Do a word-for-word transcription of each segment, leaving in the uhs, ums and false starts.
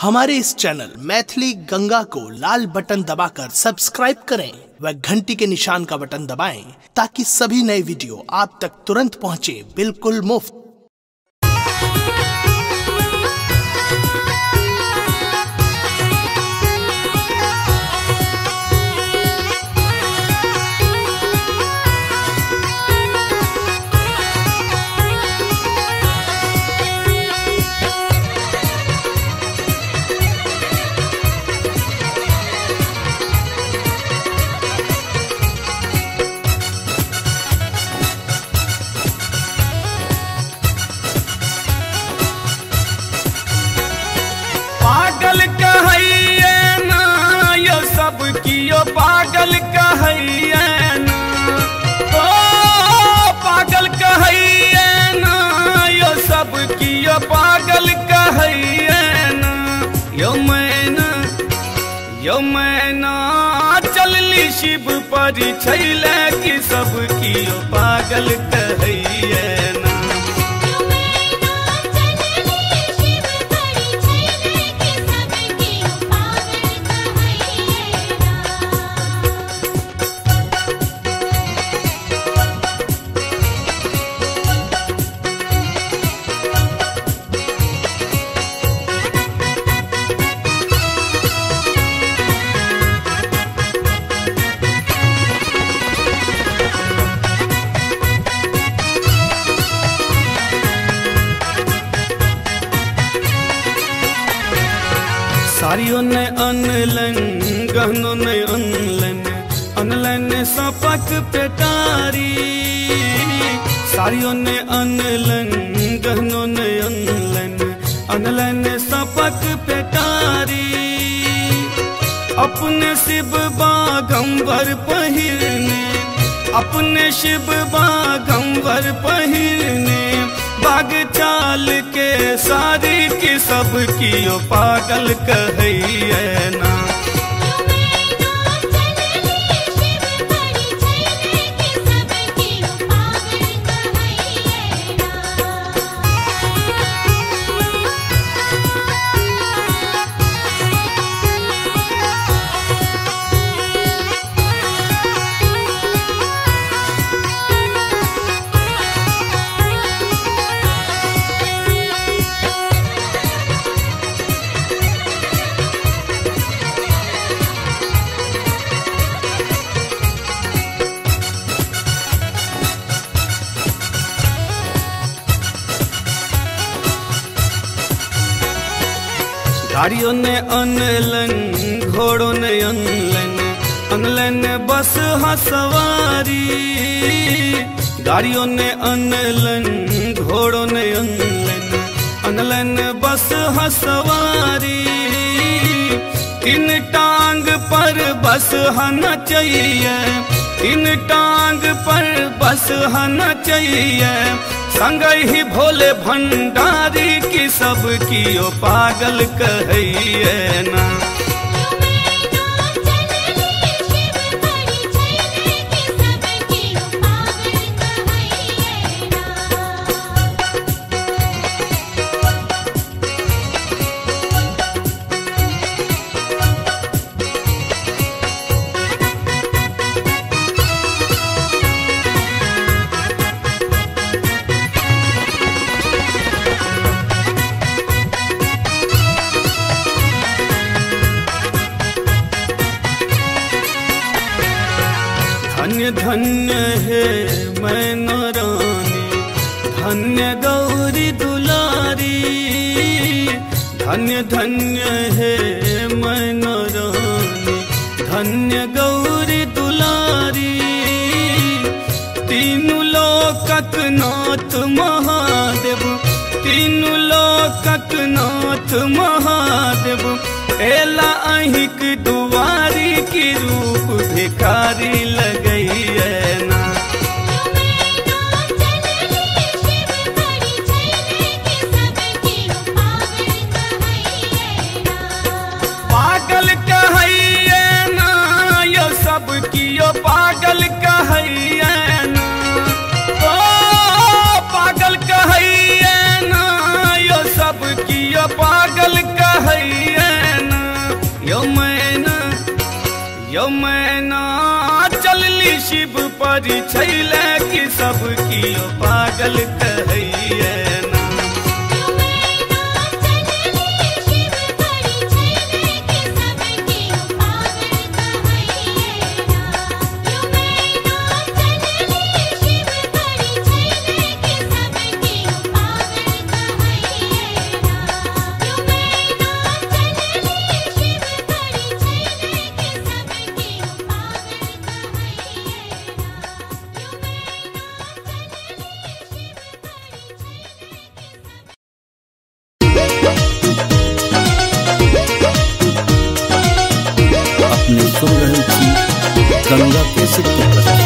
हमारे इस चैनल मैथिली गंगा को लाल बटन दबाकर सब्सक्राइब करें व घंटी के निशान का बटन दबाएं ताकि सभी नए वीडियो आप तक तुरंत पहुंचे बिल्कुल मुफ्त। पागल कहैये ना यो सब कियो पागल कहैये ना ओ पागल कहैये ना यो सब कियो पागल कहैये ना यो मैना यो मैना चलली शिव पर छैले कि सब कियो पागल कहैये ना। साड़ियों ने अनलन गहनों ने अनलन अनलन ने सपक पे तारी साड़ियों ने अनलन गहनों ने अनलन अनलन ने सपक पे तारी अपने शिव बागंबर पहिरने अपने शिव बागंबर पहिरने बाग चाल के सारी की सब कियो पागल कहैये ना। गाड़ियों ने अनलन घोड़ों ने अनलन अनलन ने बस हसवारी गाड़ियों ने अनलन घोड़ों ने अनलन अनलन ने बस हसवारी तीन टांग पर बस हना चाहिए तीन टांग पर बस हना चाहिए संग ही भोले भंडारी की सब कियो पागल कहैये ना। धन्य धन्य है मैना रानी धन्य गौरी दुलारी धन्य धन्य है मैना रानी धन्य गौरी दुलारी तीनों लोकक नाथ महादेव तीनों लोकक नाथ महादेव एला अहिक दुआरी की रूप भिखारी लग पागल कहैये ना ओ पागल कहैये ना यो सब कियो पागल कहैये यो मैना यो मैना चलली शिव पर छैले कि सब कियो पागल कहैये ना। यो मैना चलली शिव पर छैले कि सब कियो पागल कहैये ना। यो मैना चलली शिव पर छैले कि सब कियो पागल कहैये ना। गंगा के सिक्के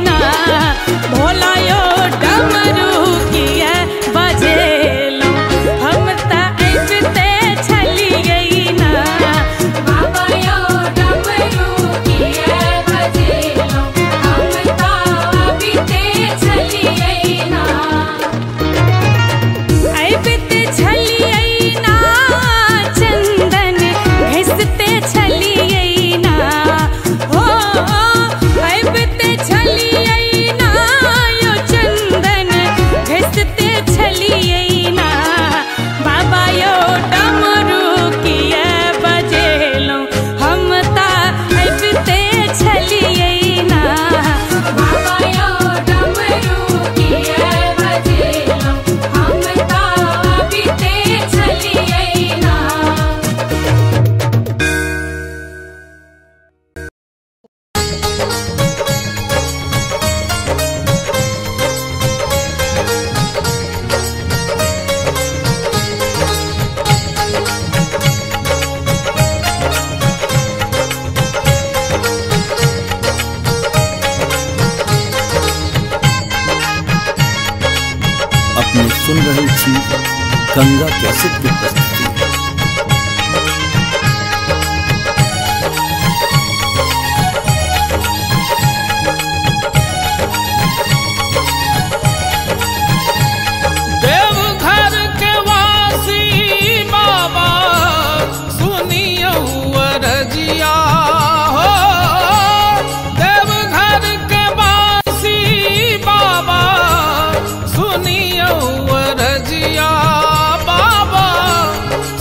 ना सुन रहे छी गंगा कैसे की प्रस्तुति। देवघर के वासी बाबा सुनियो अरजिया हो, देवघर के वासी बाबा सुनियो अरजिया, बाबा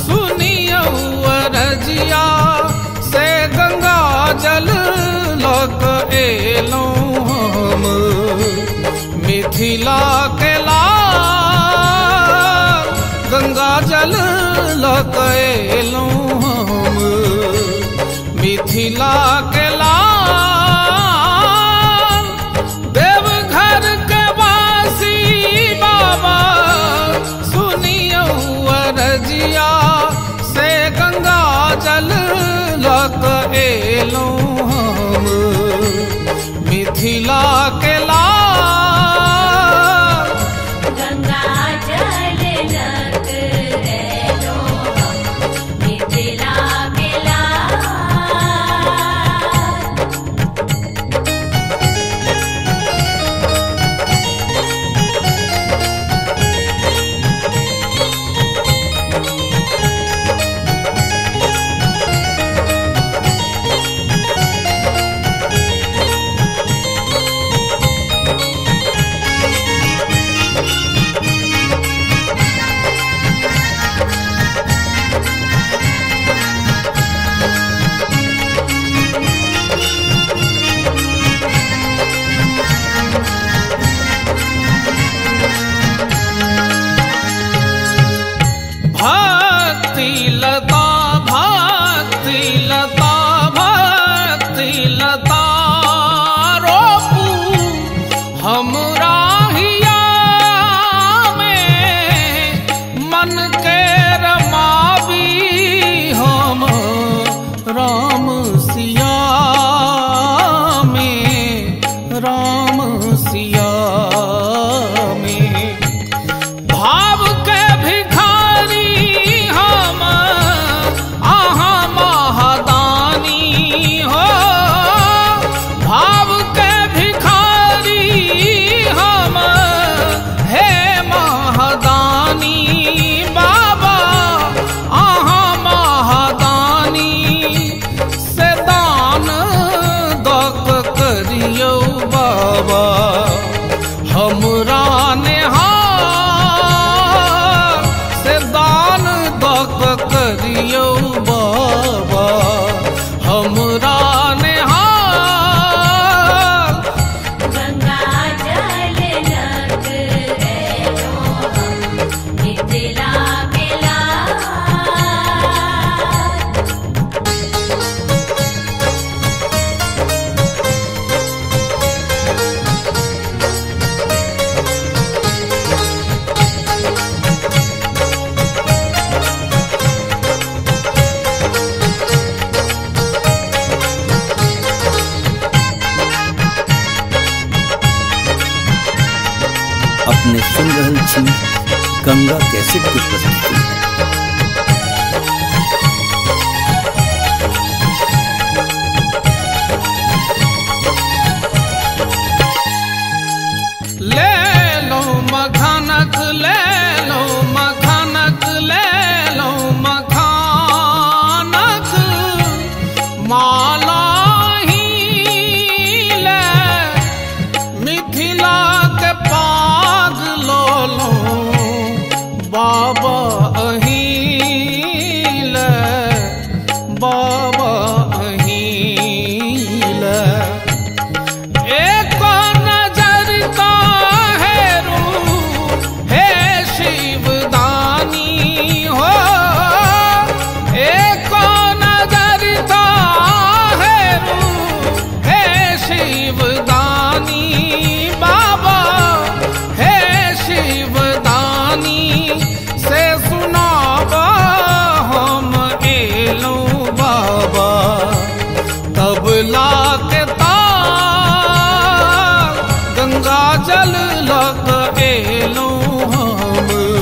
सुनियो अरजिया से गंगा जल लग एलौ हम मिथिला के लाल, गंगा जल लग एलौ हम मिथिला के लाल। देवघर के वासी बाबा सुनियो अरजिया से गंगा जल लग एलौ हम मिथिला के लाल। गंगा जल लग एलौ हम मिथिला के लाल। अपने सुन रहे छी गंगा कैसे की प्रस्तुति। गंगा जल लग एलौ हम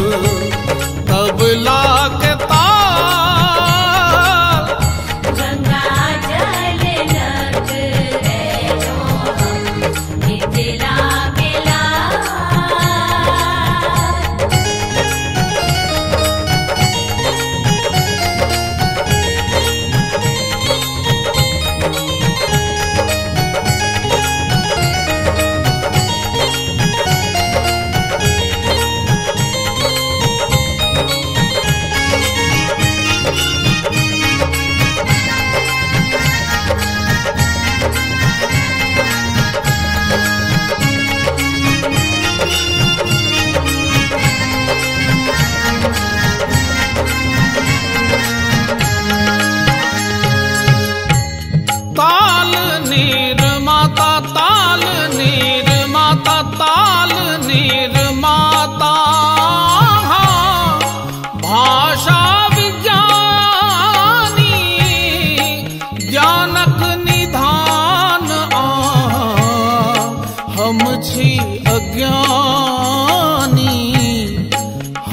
हम छी अज्ञानी,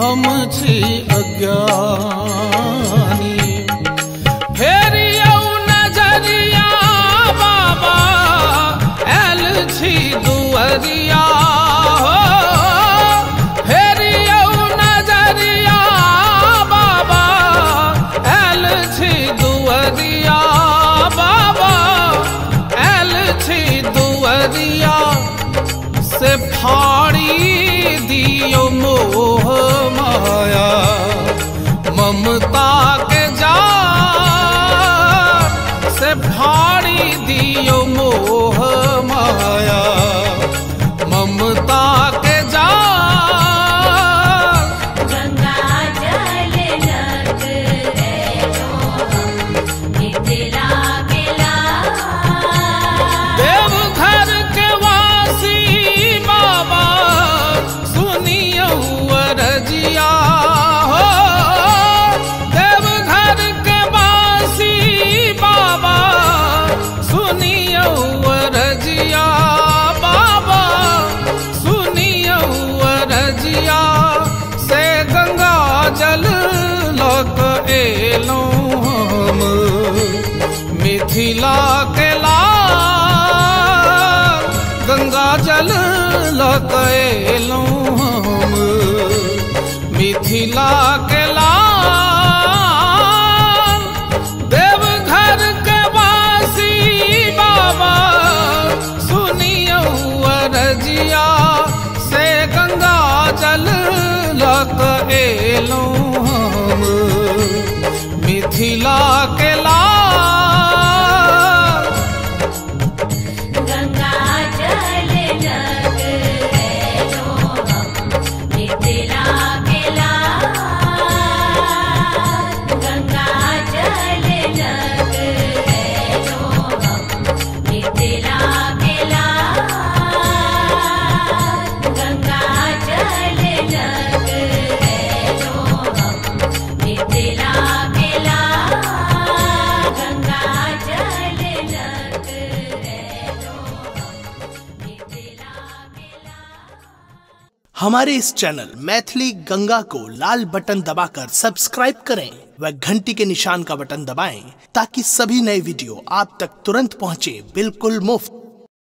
हम छी अज्ञानी। फेरियो नजरिया बाबा आयल छी दुअरिया हो, फेरियो नजरिया बाबा आयल छी दुअरिया, बाबा आयल छी दुअरिया। से फाड़ी दियो मोह माया ममता के जाल, से फाड़ी दियो मोह माया ममता के जाल। गंगा जल लग रे जो हम मिथिला के लाल, देवघर के वासी बाबा सुनियो अरजिया हो, देवघर के वासी बाबा सुनियो अरजिया, बाबा सुनियो अरजिया। से गंगा जल लग एलौ हम मिथिला के लाल, गंगा जल लग एलौ हम मिथिला के लाल। देवघर के वासी बाबा सुनियो अरजिया, से गंगा जल लग एलौ हम मिथिला के लाल। गंगा जल लग रे जो हम मिथिला के लाल, गंगा जल लग रे जो हम मिथिला के लाल, गंगा जल लग रे जो हम मिथिला के लाल, गंगा जल लग रे जो हम मिथिला के लाल। हमारे इस चैनल मैथिली गंगा को लाल बटन दबाकर सब्सक्राइब करें व घंटी के निशान का बटन दबाएं ताकि सभी नए वीडियो आप तक तुरंत पहुंचे बिल्कुल मुफ्त।